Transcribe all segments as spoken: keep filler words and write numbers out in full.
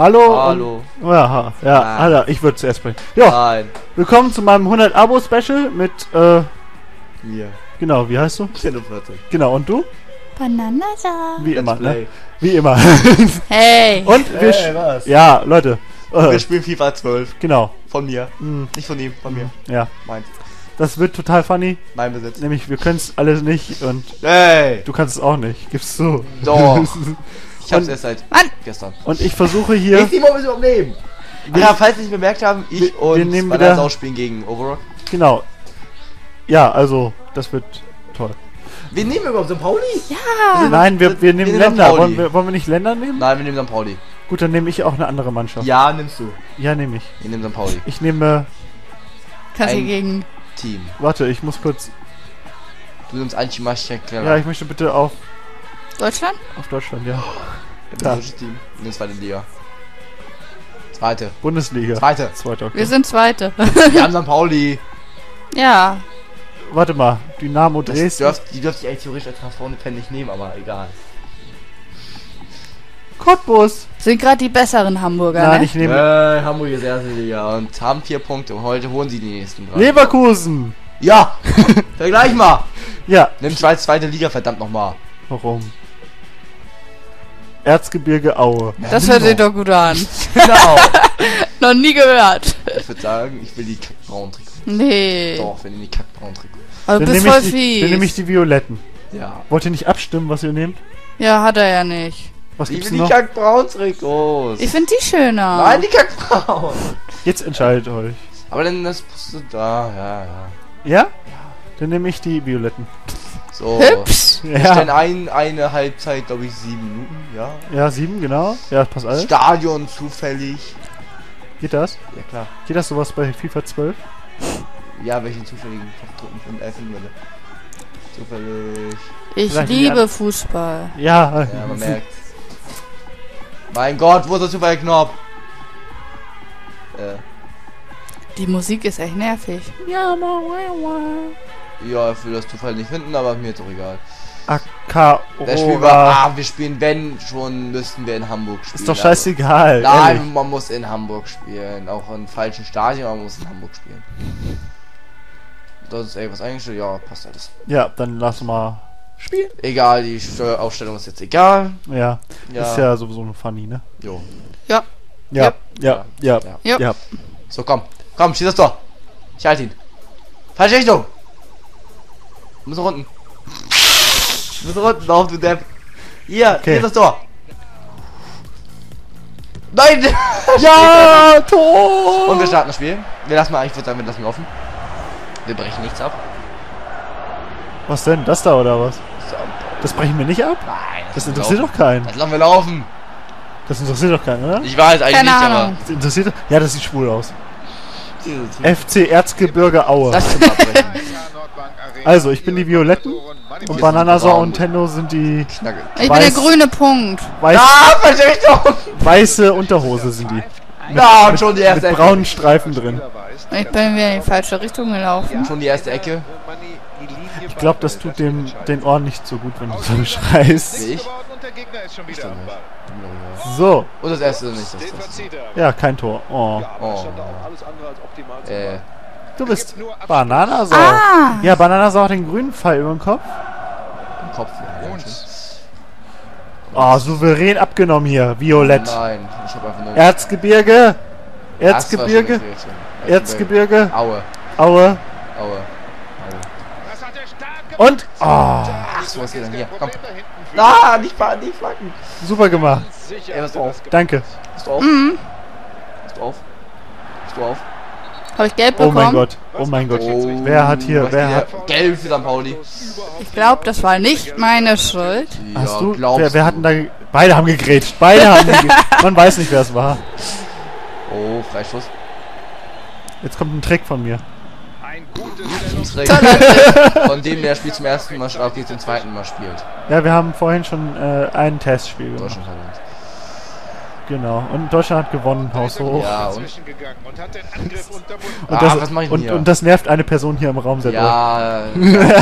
Hallo. Hallo. Und, ja, ja, Alter, ich würde zuerst sprechen. Ja. Nein. Willkommen zu meinem hundert Abo Special mit, äh... mir. Genau, wie heißt du? TheTendo vierzehn. Genau, und du? Bananasau. Wie immer, ne? Wie immer. Hey. Und wir... Hey, was? Ja, Leute. Wir äh, spielen FIFA zwölf. Genau. Von mir. Mm. Nicht von ihm, von mir. Ja. Meins. Das wird total funny. Mein Besitz. Nämlich, wir können es alle nicht und... Hey. Du kannst es auch nicht. Gib's zu. Doch. Ich hab's erst seit Mann. gestern. Und ich versuche hier... Ich muss überhaupt nehmen. Ja, falls Sie nicht bemerkt haben, ich wir, und wir Bananasau spielen gegen Overrock. Genau. Ja, also, das wird toll. Wir nehmen überhaupt Sankt Pauli? Ja! Nein, wir, wir nehmen wir Länder. Wollen wir, wollen wir nicht Länder nehmen? Nein, wir nehmen Sankt Pauli. Gut, dann nehme ich auch eine andere Mannschaft. Ja, nimmst du. Ja, nehme ich. Wir nehmen Sankt Pauli. Ich nehme... Kassel gegen... Team. Warte, ich muss kurz... Du nimmst ein Team. Ja, ich möchte bitte auf... Deutschland? Auf Deutschland, ja. Ja. Team. In der zweiten Liga. Zweite. Bundesliga. Zweite. Zweite, okay. Wir sind Zweite. Wir haben Sankt Pauli. Ja. Warte mal, Dynamo Dresden. Dürft, die dürfte ich eigentlich theoretisch als H V-Fan nicht nehmen, aber egal. Cottbus. Sind gerade die besseren Hamburger, Nein, ne? ich nehme... Äh, Hamburg ist erste Liga und haben vier Punkte und heute holen sie die nächsten drei. Leverkusen. Ja. Vergleich mal. Ja. Nimm Schweiz zweite Liga, verdammt nochmal. Warum? Erzgebirge Aue. Ja, das hört sich doch gut an. Genau. Noch nie gehört. Ich würde sagen, ich will die kackbraunen Trikots. Nee. Doch, wir nehmen die kackbraunen Trikots. Also dann bist voll die, fies. Dann nehme ich die Violetten. Ja. Wollt ihr nicht abstimmen, was ihr nehmt? Ja, hat er ja nicht. Was ich will die kackbraunen Trikots. Ich finde die schöner. Nein, die kackbraun. Jetzt entscheidet euch. Aber dann das bist du da, ja, ja. Ja? Ja. Dann nehme ich die Violetten. So. Hübsch. Wir ja. stellen ein, eine Halbzeit, glaube ich, sieben Minuten, ja. Ja, sieben, genau. Ja, passt alles. Stadion zufällig. Geht das? Ja, klar. Geht das sowas bei FIFA zwölf? Ja, welchen zufälligen Drucken und Elfen würde. Zufällig. Ich Vielleicht liebe Fußball. Ja. Ja, man merkt. Mein Gott, wo ist der Zufallknopf? Äh. Die Musik ist echt nervig. Ja, man, Ja, ich will das Zufall nicht finden, aber mir ist doch egal. Ah, wir spielen, wenn schon, müssten wir in Hamburg spielen. Ist doch scheißegal. Nein, ehrlich. Man muss in Hamburg spielen. Auch in falschen Stadien, man muss in Hamburg spielen. Das ist irgendwas eingestellt, ja, passt alles. Ja, dann lass mal spielen. Egal, die Aufstellung ist jetzt egal. Ja, ja. Ist ja sowieso eine Funny, ne? Jo. Ja. Ja. Ja. Ja. Ja. Ja. Ja. Ja. So, komm. Komm, schieß das Tor. Ich halte ihn. Falsche Richtung. Du musst unten. Du musst unten auf, du Depp. Hier, okay. Hier ist das Tor. Nein! Ja, Tor! Und wir starten das Spiel. Wir lassen mal, ich würde sagen, wir lassen offen. Wir brechen nichts ab. Was denn? Das da oder was? Das brechen wir nicht ab? Nein. Das, das interessiert doch keinen. Das lassen wir laufen. Das interessiert doch keinen, oder? Ich weiß eigentlich Keine nicht, Ahnung. aber. Das interessiert doch. Ja, das sieht schwul aus. F C Erzgebirge Aue. Das ist Also, ich bin die Violetten und Bananasau und Tendo sind die... Ich bin der grüne Punkt. Weiß ah, weiße Unterhose sind die. Mit, ja, und schon die erste mit, mit braunen Streifen drin. Ich bin wieder in die falsche Richtung gelaufen. Schon die erste Ecke. Ich glaube, das tut dem den Ohren nicht so gut, wenn du so schreist. Ich? So. Und das erste nicht. Das erste. Ja, kein Tor. Oh. Oh. Äh. Du bist Bananasau. Ah. Ja, Bananasau hat den grünen Pfeil über den Kopf. Im Kopf, ja. Ah, oh, souverän abgenommen hier, Violett. Nein, ich hab einfach nur... Erzgebirge. Erzgebirge. Erzgebirge. Erzgebirge. Aue. Aue. Aue. Aue. Und... Oh. Ach, so was geht denn hier. Komm. Ah, nicht flacken. Super gemacht. Ey, hast du auf? Danke. Hast du auf? Mhm. Hast du auf? Hast du auf? Habe ich gelb bekommen? Oh mein Gott, oh mein Gott. Oh, wer hat hier, wer hat... Gelb für Sankt Pauli. Ich glaube, das war nicht meine Schuld. Ja, hast du? Wer, wer hat denn da... Beide haben gegrätscht, beide haben gegrätscht. Man weiß nicht, wer es war. Oh, Freischuss. Jetzt kommt ein Trick von mir. Ein gutes Trick. Von dem, der spielt zum ersten Mal, auf den zum zweiten Mal spielt. Ja, wir haben vorhin schon äh, ein Testspiel gemacht. Genau, und Deutschland hat gewonnen, Haus hoch. Ja, und, und, das, ah, was mach ich denn hier? Und, und das nervt eine Person hier im Raum sehr ja, doll.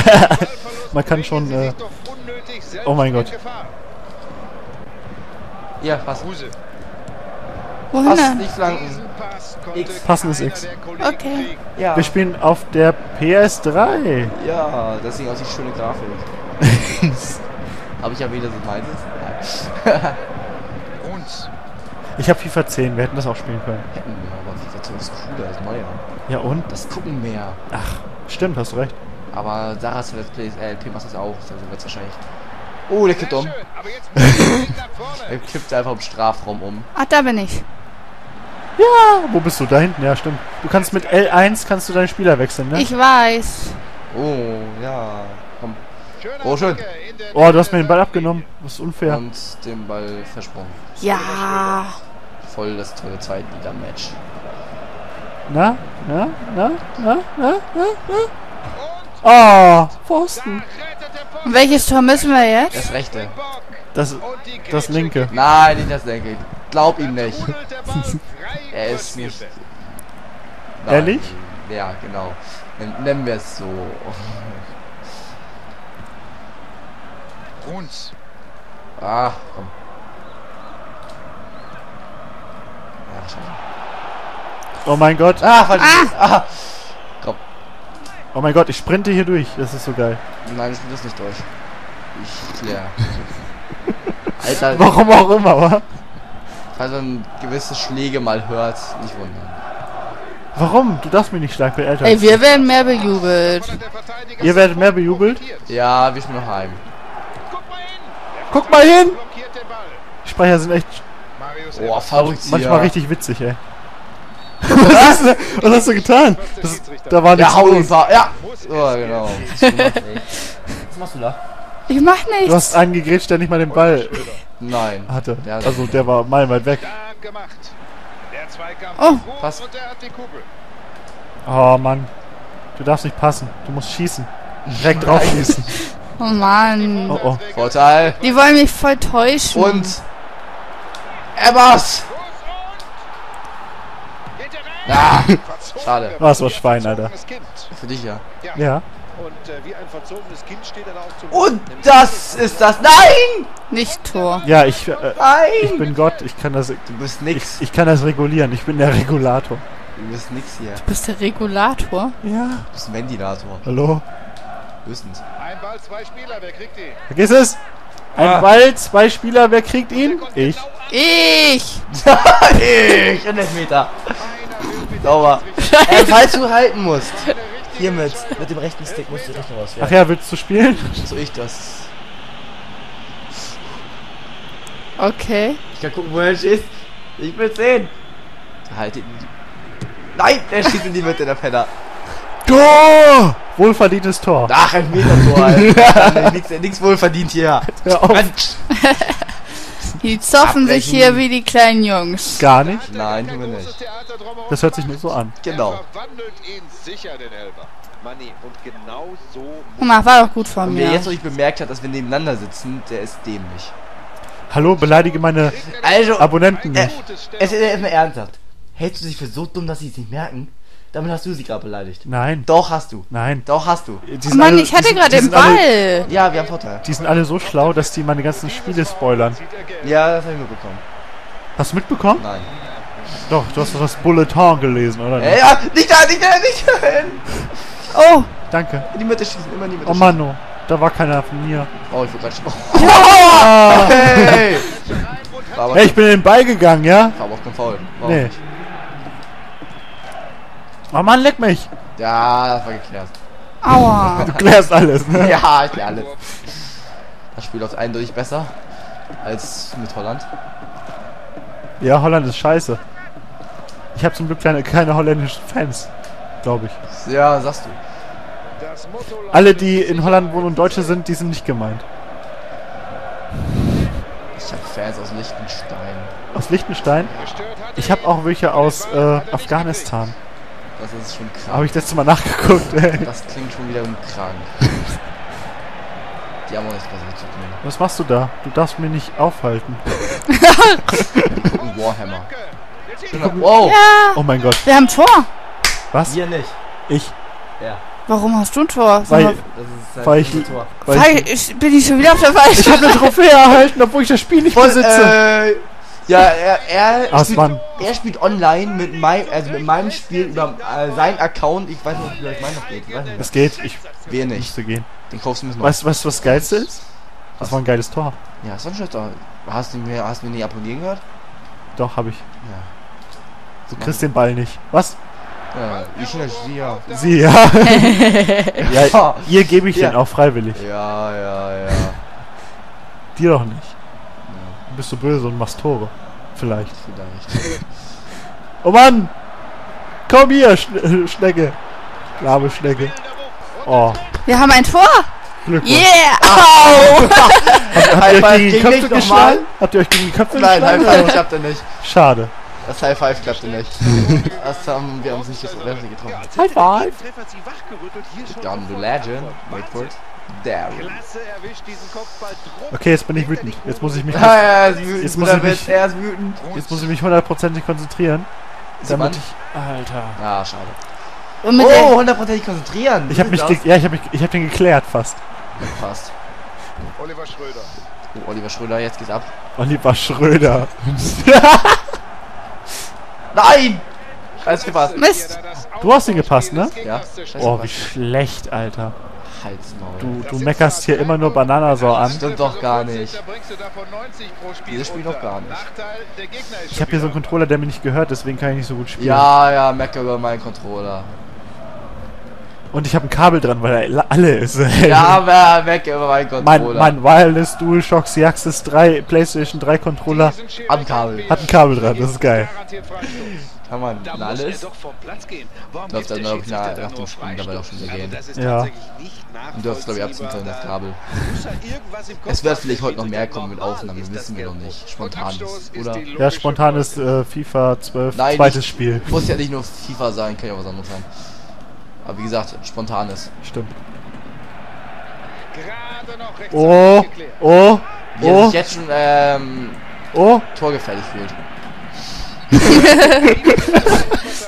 Man kann schon... Äh, oh mein Gott. Ja, passt. Wohin denn? Nicht lang. X. Passen ist X. Okay. Ja. Wir spielen auf der P S drei. Ja, deswegen auch die schöne Grafik. Habe ich ja wieder so meins. Und? Ich habe FIFA zehn, wir hätten das auch spielen können. Hätten wir, aber FIFA zehn ist cooler, ist neuer. Ja und? Das gucken mehr. Ach, stimmt, hast recht. Aber Sarahs Let's Play, äh, P macht das auch, also wird's wahrscheinlich. Oh, der kippt um. Er kippt einfach im Strafraum um. Ach, da bin ich. Ja, wo bist du? Da hinten, ja, stimmt. Du kannst mit L eins kannst du deinen Spieler wechseln, ne? Ich weiß. Oh, ja. Komm. Oh, schön. Oh, du hast mir den Ball abgenommen. Das ist unfair. Und den Ball versprungen. Ja. Voll das tolle Zweitliga-Match. Na, na, na, na, na, na, na. Oh, Pfosten. Und welches Tor müssen wir jetzt? Das rechte. Das, das linke. Nein, nicht das linke. Glaub ihm nicht. Er ist nicht... Nein. Ehrlich? Ja, genau. N nennen wir es so. Und? Ah, komm. Ja, scheiße. Oh mein Gott. Ah, falsch. Ah. Ah. Komm. Oh mein Gott, ich sprinte hier durch. Das ist so geil. Nein, ich sprinte das nicht durch. Ich klär. Alter. Warum auch immer, wa? Falls man gewisse Schläge mal hört, nicht wundern. Warum? Du darfst mich nicht schlagen, älter. Ey, wir werden mehr bejubelt. Ihr werdet mehr bejubelt? Ja, wir spielen noch heim. Guck mal hin! Die Sprecher sind echt... Oh, verrückt. Manchmal richtig witzig, ey. Was, hast du, was hast du getan? Das, da war nichts los. Ja, oh, genau. Was machst du da? Ich mach nichts. Du hast einen gegrätscht, der nicht mal den Ball... Nein. Hatte. Der hatte. Also der war meilenweit weg. Oh, pass. Oh Mann. Du darfst nicht passen. Du musst schießen. Direkt drauf schießen. Oh Mann. Oh oh. Vorteil. Die wollen mich voll täuschen. Und. Ebers. Ah, schade. Was war Schwein, Alter. Für dich ja. Ja. Und äh, wie ein verzogenes Kind steht er da auch zum Und das ist das. Nein! Nicht Tor. Ja, ich. Äh, Nein! Ich bin Gott, ich kann das. Du bist nix. Ich, ich kann das regulieren, ich bin der Regulator. Du bist nix hier. Du bist der Regulator? Ja. Du bist ein Ventilator. Hallo? Höchstens. Ein Ball, zwei Spieler, wer kriegt ihn? Vergiss es! Ein ah. Ball, zwei Spieler, wer kriegt ihn? Ich. Ich! Ich! Ein Elfmeter. Sauber. Ey, falls du halten musst. Hiermit, mit dem rechten Stick musst du dich rauswerfen. Ach ja, willst du spielen? So ich das. Okay. Ich kann gucken, wo er schießt. Ich will sehen. Halt ihn. Nein, er schießt in die Mitte, der Penner. Tor! Wohlverdientes Tor. Ach, ein Meter-Tor, Alter. nix, nix wohlverdient hier. Hör auf. Die zoffen Abbrechen. Sich hier wie die kleinen Jungs. Gar nicht? Nein, tun wir nicht. Das hört sich nur so an. Genau. Na, war doch gut von mir. Wer jetzt noch nicht bemerkt hat, dass wir nebeneinander sitzen, der ist dämlich. Hallo, beleidige meine also, Abonnenten nicht. Äh, es ist erstmal ernsthaft. Hältst du dich für so dumm, dass sie es nicht merken? Damit hast du sie gerade beleidigt. Nein. Doch hast du. Nein. Doch hast du. Oh Mann, alle, ich hatte gerade den Ball. Alle, ja, wir haben Vorteil. Die sind alle so schlau, dass die meine ganzen Spiele spoilern. Ja, das habe ich mitbekommen. Hast du mitbekommen? Nein. Doch, du hast doch das Bulletin gelesen, oder? Ja, ja, nicht da, nicht da, nicht da. Oh. Danke. In die Mitte schießen, immer in die Mitte. Oh Mann, oh, da war keiner von mir. Oh, ich wurde gerade schon... Oh. Oh. Hey. Hey, ich bin in den Ball gegangen, ja? War aber auch kein Foul. Nee. Nicht. Oh Mann, leck mich! Ja, das war geklärt. Aua! Du klärst alles, ne? Ja, ich klär alles. Das Spiel läuft eindeutig besser als mit Holland. Ja, Holland ist scheiße. Ich habe zum Glück keine, keine holländischen Fans, glaube ich. Ja, sagst du. Alle, die in Holland wohnen und Deutsche sind, die sind nicht gemeint. Ich habe Fans aus Liechtenstein. Aus Liechtenstein? Ich habe auch welche aus äh, Afghanistan. Das ist schon krank. Habe ich letztes Mal nachgeguckt, ey. Das klingt schon wieder krank. Die haben auch nichts passiert zu tun. Was machst du da? Du darfst mir nicht aufhalten. Warhammer. Wow. Ja. Oh mein Gott. Wir haben ein Tor. Was? Wir nicht. Ich. Ja. Warum hast du ein Tor? Weil, das ist halt weil, ich, ein Tor. Weil, weil ich bin ich schon wieder auf der Weiche. Ich habe eine Trophäe erhalten, obwohl ich das Spiel nicht besitze. Äh, Ja, er, er, Ach, spielt, er spielt online mit, mein, also mit meinem Spiel über äh, seinen Account. Ich weiß nicht, ob es meiner noch geht. Es geht, ich will nicht. Müsste gehen. Den kaufst du müssen. Weißt du, was das Geilste ist? Das was? War ein geiles Tor. Ja, das war ein schönes Tor. Hast du mir hast du mir nicht applaudieren gehört? Doch, habe ich. Ja. Du kriegst den Ball nicht. Was? Ja, ich nicht, sie ja. Sie ja. Ja, ihr gebe ich ja. Den auch freiwillig. Ja, ja, ja. Dir doch nicht. Ja. Bist du böse und machst Tore. Vielleicht. Vielleicht. Oh Mann! Komm hier, Sch Schnecke. Labe Schnecke. Oh. Wir haben ein Tor! Glückwunsch. Yeah! Au! Habt ihr euch gegen die Köpfe geschlagen? Habt ihr euch gegen die Köpfe geschlagen? Nein, High Five klappt er nicht. Schade. Das High Five klappte nicht. Das haben wir uns nicht getroffen. High Five! Down the Legend. Wait for it. Darren. Okay, jetzt bin ich wütend. Jetzt muss ich mich. Ah, ja, er ist wütend. Jetzt muss ich mich, er ist wütend. Jetzt muss ich mich hundertprozentig konzentrieren. Damit ich, Alter. Ah, schade. Und mit oh, hundertprozentig konzentrieren. Ich habe mich, ja, ich habe mich, ich habe den geklärt fast. Fast. Oliver Schröder. Oh, Oliver Schröder, jetzt geht's ab. Oliver Schröder. Nein! Scheiß gepasst. Mist! Du hast ihn gepasst, ne? Ja. Oh, wie schlecht, Alter. Du, du meckerst hier immer nur Bananasau an. Das stimmt doch gar nicht. Dieses Spiel doch gar nicht. Ich habe hier so einen Controller, der mir nicht gehört, deswegen kann ich nicht so gut spielen. Ja, ja, mecker über meinen Controller. Und ich habe ein Kabel dran, weil er alle ist. Ja, aber mecker über meinen Controller. Mein, mein Wireless DualShock Access drei PlayStation drei Controller hat ein Kabel. Hat ein Kabel dran, das ist geil. Kann man da alles? Er doch vom Platz gehen. Warum dürfte er noch nach dem Sprung dabei doch schon wieder gehen. Also ja. Und dürfte, glaube ich, abzutun, das Kabel. Es wird vielleicht heute noch mehr kommen mit Aufnahmen, das wissen wir noch nicht. Spontanes, oder? Ja, spontanes äh, FIFA zwölf, nein, zweites nicht, Spiel. Muss ja nicht nur FIFA sein, kann ja auch was anderes sein. Aber wie gesagt, spontanes. Stimmt. Oh, oh, oh. Wie er sich jetzt schon, ähm, oh. torgefährlich fühlt.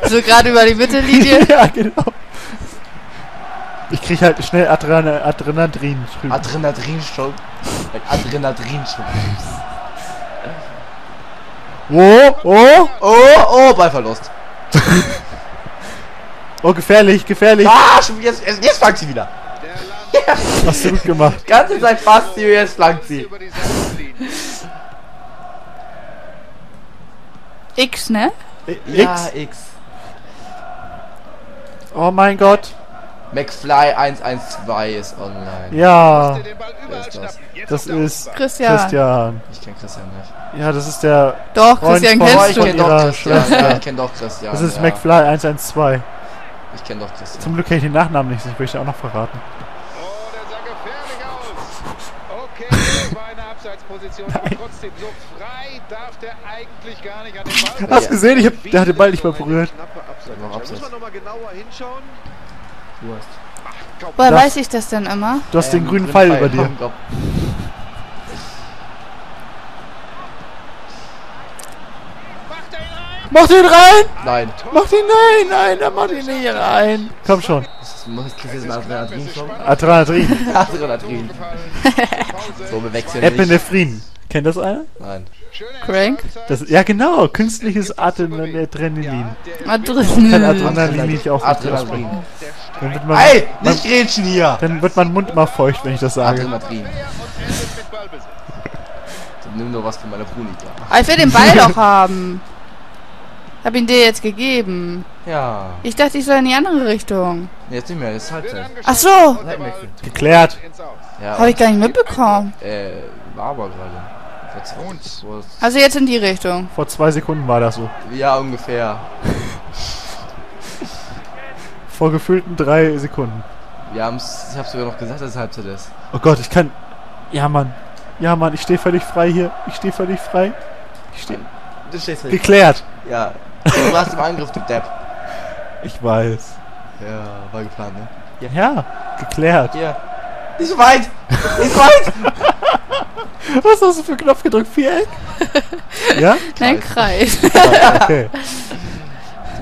So gerade über die Mittellinie. Ja, genau. Ich krieg halt schnell Adrenalin. Adrenalin. Adrenalin-Schub. Adrenalin-Schub. Oh, oh, oh, oh, Ballverlust. Oh, gefährlich, gefährlich. Ah, schon, jetzt, jetzt flankt sie wieder. Ja. Hast du gut gemacht. Ganze Zeit fast sie, jetzt flankt sie. X, ne? I ja, X. X. Oh mein Gott. McFly eins eins zwei ist online. Ja. Wer ist das? Das ist Christian. Christian. Ich kenne Christian nicht. Ja, das ist der. Doch, Freund Christian kennst du. Ich kenne doch Christian. Ich kenne doch Christian. Das ist ja. McFly eins eins zwei. Ich kenne doch Christian. Zum Glück kenne ich den Nachnamen nicht, ich möchte auch noch verraten. Position, aber trotzdem so frei darf der eigentlich gar nicht an den Ball. Hast du gesehen? Ich hab, der hat den Ball nicht mal berührt. Da muss man nochmal genauer hinschauen. Du hast. Ach, komm, woher weiß ich das denn immer? Du hast ähm, den grünen Pfeil über dir. Komm, komm. Mach den rein! Nein. Mach den rein! Nein, dann mach den nicht rein! Komm schon. Adrenalin. Adrenalin. So, wir wechseln nicht. Epinephrin. Kennt das einer? Nein. Crank? Das, ja genau, künstliches Adrenalin. Adrenalin. Kann Adrenalin nicht auch Adrenalin. Ey, nicht grätschen hier! Dann wird mein Mund mal feucht, wenn ich das sage. Adrenalin. Dann nimm nur was von meiner Brunika. Ich will den Ball doch haben. Hab ihn dir jetzt gegeben. Ja. Ich dachte, ich soll in die andere Richtung. Jetzt nicht mehr, das ist Halbzeit. Ach so. Geklärt. Ja, habe ich gar nicht mitbekommen. Äh, war aber gerade. Also jetzt in die Richtung. Vor zwei Sekunden war das so. Ja, ungefähr. Vor gefühlten drei Sekunden. Wir haben's, ich hab's sogar noch gesagt, dass es Halbzeit ist. Oh Gott, ich kann... Ja, Mann. Ja, Mann, ich stehe völlig frei hier. Ich stehe völlig frei. Ich stehe... Du stehst völlig geklärt. Frei. Ja. Du warst im Angriff, du Depp. Ich weiß. Ja, war geplant, ne? Ja, ja geklärt. Ja. Nicht weit! Nicht weit! Was hast du für einen Knopf gedrückt? Viereck? Ja? Nein, Kreis. Ah, okay. Das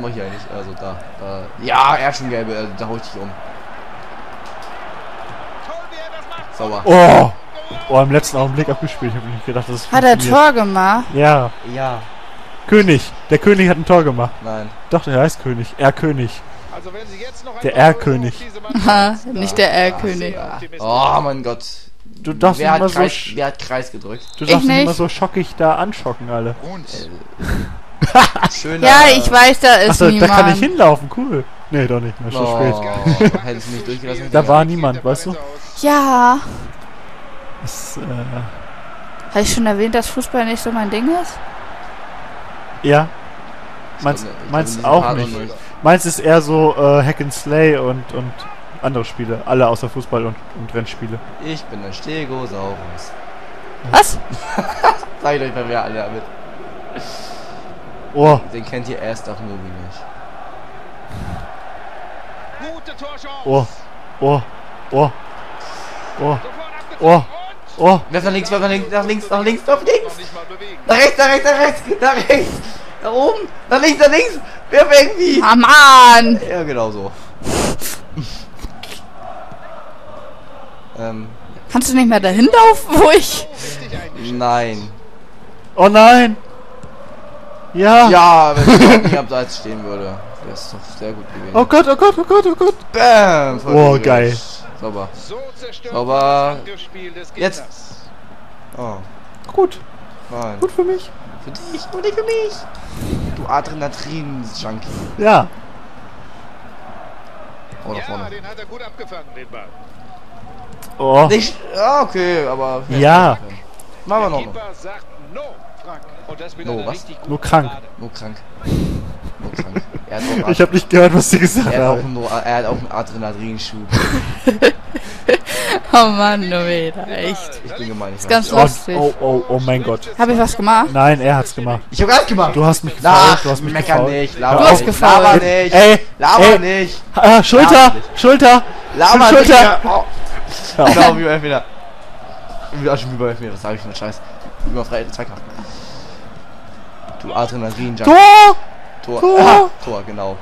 mach ich eigentlich. Also da. da. Ja, er hat schon gelbe. Also, da hol ich dich um. Sauber. Oh! Oh, im letzten Augenblick abgespielt. Ich habe nicht gedacht, dass es hat er ein Tor gemacht? Ja. Ja. König. Der König hat ein Tor gemacht. Nein. Doch, der heißt König. Erlkönig. Also wenn Sie jetzt noch der Erlkönig. Nicht der Erlkönig. Oh mein Gott. Du darfst wer, immer hat Kreis, so wer hat Kreis gedrückt? Du darfst nicht immer so schockig da anschocken, alle. Schöner, ja, ich weiß, da ist achso, niemand. Da kann ich hinlaufen, cool. Nee, doch nicht, war schon oh, spät. Hätte ich nicht durchgelassen. Da war niemand, weißt du? Ja. Das, äh... Habe ich schon erwähnt, dass Fußball nicht so mein Ding ist? Ja. Meins, meins auch nicht. Meins ist eher so äh, Hack and Slay und, und andere Spiele. Alle außer Fußball und, und Rennspiele. Ich bin ein Stegosaurus. Was? Sag ich euch bei mir alle damit. Oh. Den kennt ihr erst auch nur wie mich. Gute Torschance. Oh. Oh. Oh. Oh. Oh. Oh. Werf nach links, werf nach links, nach links, nach links, nach links. Nach rechts, nach rechts, nach rechts, nach rechts. Nach oben, nach links, nach links. Werf irgendwie. Ah, Mann. Ja, genau so. ähm. Kannst du nicht mehr dahin laufen, wo ich... Nein. Oh nein. Ja! Ja, wenn ich dort nicht abseits stehen würde. Das ist doch sehr gut gewesen. Oh Gott, oh Gott, oh Gott, oh Gott! Bam! Oh, geil. Sauber. Sauber. Jetzt! Oh. Gut. Nein. Gut für mich. Für dich und nicht für mich. Du Adrenalin-Junkie. Ja. Oh, da vorne. Ja, den hat er gut abgefangen, den Ball. Oh. Nicht, ja, okay, aber... Ja. Machen wir noch. Und das no, was? Nur krank. Nur krank. Nur krank. Er hat ich hab nicht gehört, was sie gesagt er hat haben. Auch einen, er hat auch einen Adrenalinschub. Oh Mann, no Meter, echt. Ich bin gemein. Ich ist ganz lustig. Oh, oh, oh mein Gott. Hab ich was gemacht? Nein, er hat's gemacht. Ich hab gar nichts gemacht. Du hast mich gefault, du hast mich gefault. Nicht, laber du hast nicht, laber nicht. Ey, ey, laber ey. Nicht. Ah, Schulter, laber nicht. Schulter. Laber nicht. Schulter. Oh. Ja. Genau, wie bei Elfmeter. Wie auch schon wie bei Elfmeter, das sag ich für einen Scheiß. Über freie Zweikampf. Du Adrenalin, Jack. Tor! Tor! Tor. Ah, Tor, genau.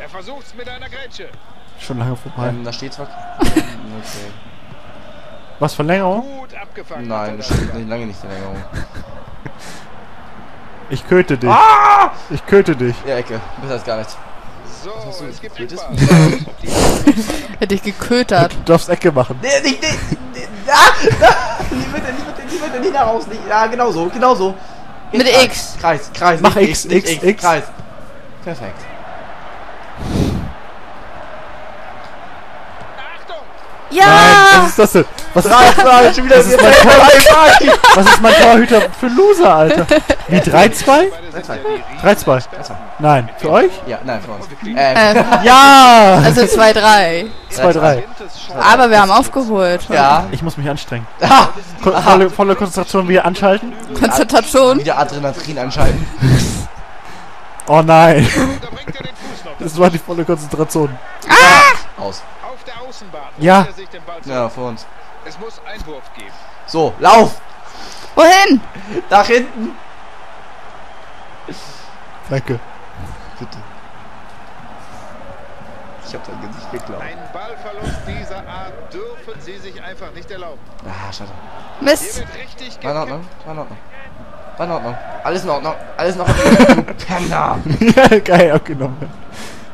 Er versucht's mit einer Grätsche. Schon lange vorbei. Ähm, da steht's was. Okay. Was, Verlängerung? Gut abgefangen. Nein, das steht nicht, lange nicht Verlängerung. Ich köte dich. Ah! Ich köte dich. Ja, Ecke. Besser als gar nichts. So, was es gibt hätte ich gekötert. Du darfst Ecke machen. Nee, nicht, nicht. Nicht mit der, nicht mit der, nicht mit der, nicht da raus. Nicht. Ja, genau so, genau so. In mit Kreis. X. Kreis, Kreis. Mach X, X, X, X, X. Kreis. Perfekt. Achtung! Ja! Nein, was ist das denn? Was ist, drei, schon wieder was, ist was ist mein Torhüter für Loser, Alter? Wie, drei zwei? drei zwei. Nein, für euch? Ja, nein, für uns. Ähm. Ja! Also zwei drei. zwei drei. Aber wir haben aufgeholt. Ja. Ich muss mich anstrengen. Ah, Kon volle, volle Konzentration wieder anschalten. Konzentration? Wieder Adrenalin anschalten. Oh nein. Das war die volle Konzentration. Ah! Aus. Ja. Ja, für uns. Es muss Einwurf geben. So, lauf! Wohin? Nach hinten! Danke. Bitte. Ich hab dein Gesicht geklaut. Einen Ballverlust dieser Art dürfen Sie sich einfach nicht erlauben. Ah, schade. Mist! War in Ordnung, war in Ordnung. War in Ordnung. Alles in Ordnung, alles in Ordnung. Penner! Ja, geil abgenommen.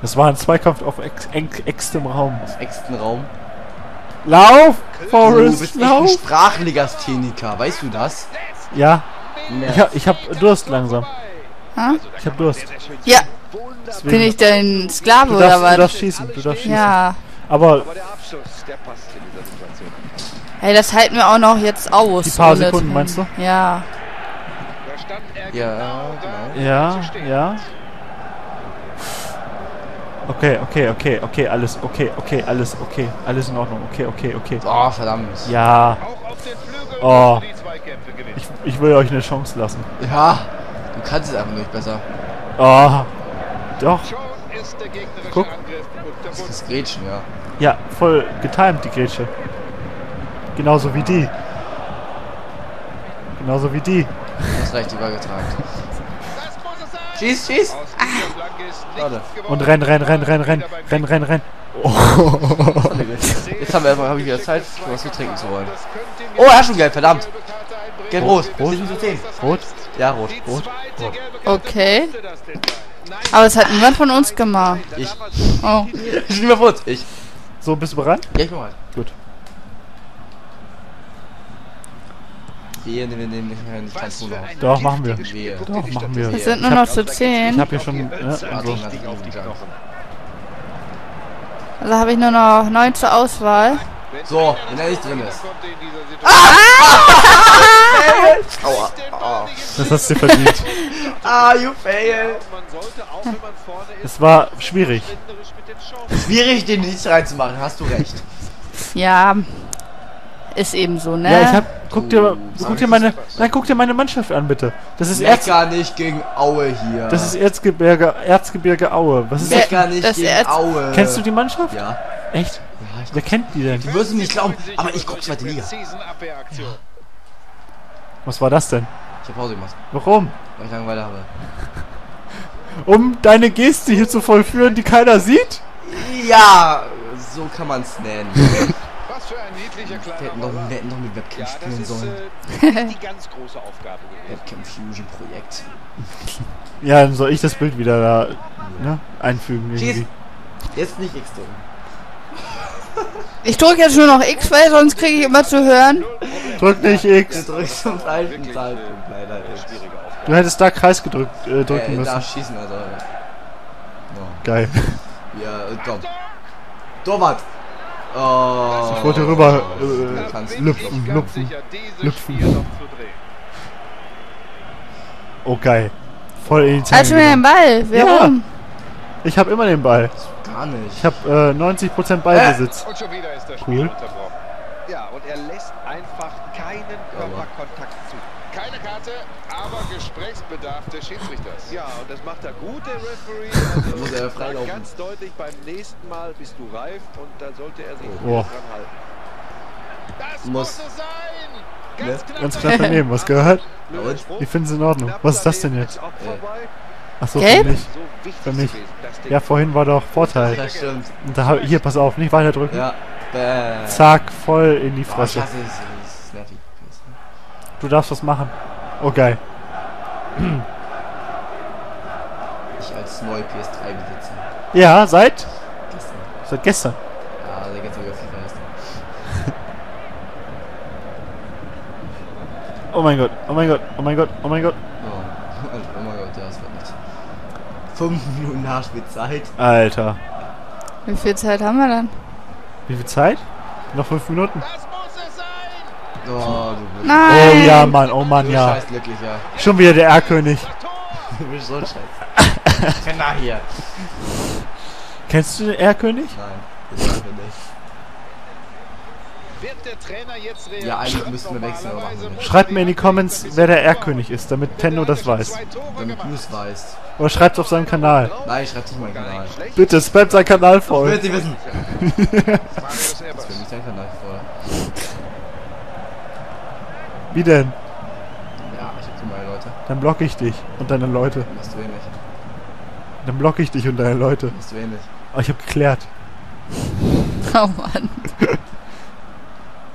Das war ein Zweikampf auf ex engstem Raum. Auf engstem Raum. Lauf, Forrest, du bist lauf! Echt ein Sprachlegastheniker, weißt du das? Ja. Ich hab, ich hab Durst langsam. Ha? Ich hab Durst. Ja. Deswegen. Bin ich dein Sklave darfst, oder was? Du darfst schießen, du darfst schießen. Ja. Aber... Hey, das halten wir auch noch jetzt aus. Die paar Sekunden, drin. Meinst du? Ja. Ja, genau. Ja, ja. Okay, okay, okay, okay, alles, okay, okay, alles, okay, alles in Ordnung, okay, okay, okay. Oh, verdammt. Ja. Oh. Ich, ich will euch eine Chance lassen. Ja, du kannst es einfach nicht besser. Oh. Doch. Guck. Das ist das Gretchen, ja. Ja, voll getimed, die Grätsche. Genauso wie die. Genauso wie die. Du hast recht, die war getragen. Schieß, schieß! Ah. Und renn, renn, renn, renn, renn, renn, renn, renn. Oh. Jetzt haben wir erstmal, hab ich wieder Zeit, was zu trinken zu wollen. Oh, er hat schon gelb, verdammt. Gelb, rot. Rot? Rot? Ja, rot. Rot. Rot. Okay. Aber es hat niemand von uns gemacht. Ich. Oh. Ich bin niemand von uns. Ich. So, bist du bereit? Ja, ich bin bereit. Gut. Wir nehmen den nicht ganz gut auf. Doch, machen wir. Wehe. Doch, machen wir. Es sind nur noch zu zehn. Ich hab hier schon... Ja, also. Also habe ich nur noch neun zur Auswahl. So, wenn er nicht drin ist. Ah! Aua. Aua. Das hast du verdient. Ah, you fail. Es war schwierig. Schwierig, den nicht reinzumachen, hast du recht. Ja. Ist eben so, ne? Ja, ich hab... Guck dir, oh, guck dir meine... Nein, guck dir meine Mannschaft an, bitte. Das ist Erz... Mecker nicht gegen Aue hier. Das ist Erzgebirge... Erzgebirge Aue. Was ist Mecker das? Nicht gegen Erz Aue. Kennst du die Mannschaft? Ja. Echt? Ja, wer kennt die denn? Die würden nicht glauben, aber ich guck zweite Liga. Ja. Was war das denn? Ich hab Pause gemacht. Warum? Weil ich Langeweile habe. Um deine Geste hier zu vollführen, die keiner sieht? Ja, so kann man's nennen. Wir hätten doch, wir hätten doch mit Webcam ja, spielen ist, sollen. Äh, die ganz große Aufgabe Webcam Fusion Projekt. Ja, dann soll ich das Bild wieder da ne, einfügen. Irgendwie. Jetzt nicht X drücken. Ich drücke jetzt nur noch X, weil sonst kriege ich immer zu hören. Drück nicht X. Du drückst zum alten Zeitpunkt leider. Du hättest da Kreis gedrückt, äh, drücken äh, müssen. Da schießen, also. No. Geil. Ja, Dom. Domat. Oh, ich wollte rüber äh, lüpfen, lüpfen, lüpfen. Oh geil. Voll in die Zeit. Hast du mir den Ball? Wer ja. Rum? Ich hab immer den Ball. Gar nicht. Ich hab äh, neunzig Prozent Ballbesitz. Äh. Und schon wieder ist das Spiel cool. Unterbrochen. Ja, und er lässt einfach keinen Körperkontakt zu. Keine Karte, aber Gesprächsbedarf des Schiedsrichters. Ja, und das macht er gut, der Referee. Also muss er freilaufen. Ganz deutlich, beim nächsten Mal bist du reif und dann sollte er sich oh. dran halten. Das muss sein! Ganz, ja, ganz knapp daneben, was gehört? Ich finde es in Ordnung. Was ist das denn jetzt? Achso, für mich. Für mich. Ja, vorhin war doch Vorteil. Das stimmt. Und da, hier, pass auf, nicht weiter drücken. Ja. Bäh. Zack, voll in die Fresse. Oh, du darfst was machen. Oh, geil. Ich als neuer P S drei-Besitzer. Ja, seit? Gestern. Seit gestern? Ja, seit gestern wieder FIFA erst. Oh mein Gott, oh mein Gott, oh mein Gott, oh mein Gott. Oh, oh mein Gott, ja, das wird nicht. Fünf Minuten Nachspielzeit. Alter. Wie viel Zeit haben wir dann? Wie viel Zeit? Noch fünf Minuten. Oh, du nein. Oh ja, Mann, oh Mann, du ja. Scheiß glücklich, ja. Schon wieder der Erlkönig. Du bist so ein Scheiß. Kenner hier. Kennst du den Erlkönig? Nein, den Erlkönig. Wird der Trainer jetzt reagieren? Ja, eigentlich müssten wir wechseln. Schreibt mir in die Comments, wer der Erlkönig ist, damit Tendo das weiß. Damit du es weißt. Oder schreibt's auf seinem Kanal. Nein, schreibt's auf meinen Kanal. Bitte, spam seinen Kanal voll. Das will sie wissen. Das will nicht sein Kanal voll. Wie denn? Ja, ich hab so meine Leute. Dann block ich dich und deine Leute. Machst du eh nicht. Dann block ich dich und deine Leute. Machst du eh nicht. Oh, ich hab geklärt. Oh Mann.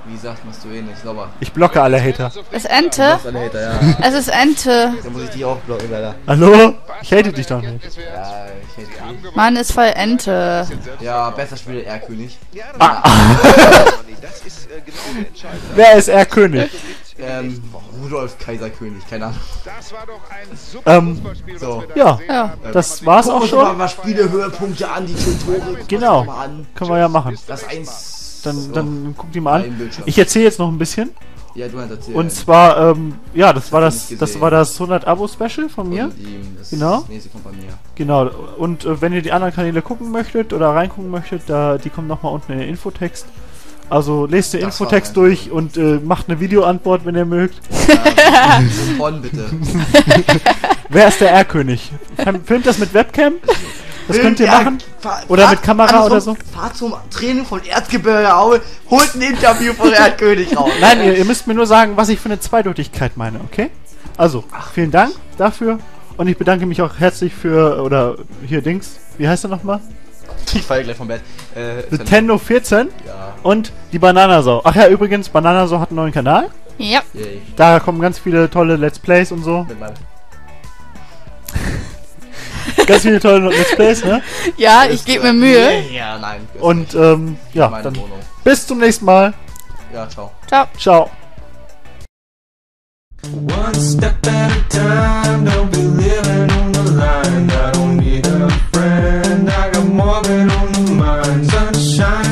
Wie gesagt, machst du eh nicht, sauber. Ich blocke alle Hater. Es ist Ente? Alle Hater, ja. Es ist Ente. Dann muss ich dich auch blocken, leider. Hallo? Ich hate dich doch nicht. Ja, ich hate dich. Mann, ist voll Ente. Ja, besser spielt Erlkönig. Ah. Wer ist Erlkönig? Ähm, Rudolf Kaiserkönig, keine Ahnung. Das war doch ein super ähm, so. Ja, ja, das war's Guck auch schon. Gucken wir mal Spielehöhepunkte an, die Tore. Genau, können wir ja machen. Das eins. Dann, so. Dann guck die mal an. Ich erzähle jetzt noch ein bisschen. Ja, du hast erzählt. Und zwar, ähm, ja, das, das war das, das war das hundert-Abo-Special von mir. Und ihm, das genau. Das nächste kommt bei mir. Genau, und äh, wenn ihr die anderen Kanäle gucken möchtet oder reingucken möchtet, da, die kommen nochmal unten in den Infotext. Also lest den das Infotext durch und äh, macht eine Videoantwort, wenn ihr mögt. Ja, von bitte. Wer ist der Erlkönig? Filmt das mit Webcam? Das könnt ihr machen? Oder mit Kamera oder so? Fahrt zum Training von Erzgebirge Aue, holt ein Interview von Erlkönig raus. Nein, ihr, ihr müsst mir nur sagen, was ich für eine Zweideutigkeit meine, okay? Also, vielen Dank dafür und ich bedanke mich auch herzlich für, oder hier Dings, wie heißt er nochmal? Die fallen gleich vom Bett. Äh, TheTendo vierzehn ja. Und die Bananasau. Ach ja, übrigens, Bananasau hat einen neuen Kanal. Ja. Yay. Da kommen ganz viele tolle Let's Plays und so. Mit meinem ganz viele tolle Let's Plays, ne? Ja, ich gebe mir Mühe. Ja, nein. Und ähm, ja, dann bis zum nächsten Mal. Ja, ciao. Ciao. Ciao. One step at a time, don't be living on the line. I don't need a friend, I got Morgan on the mind. Sunshine.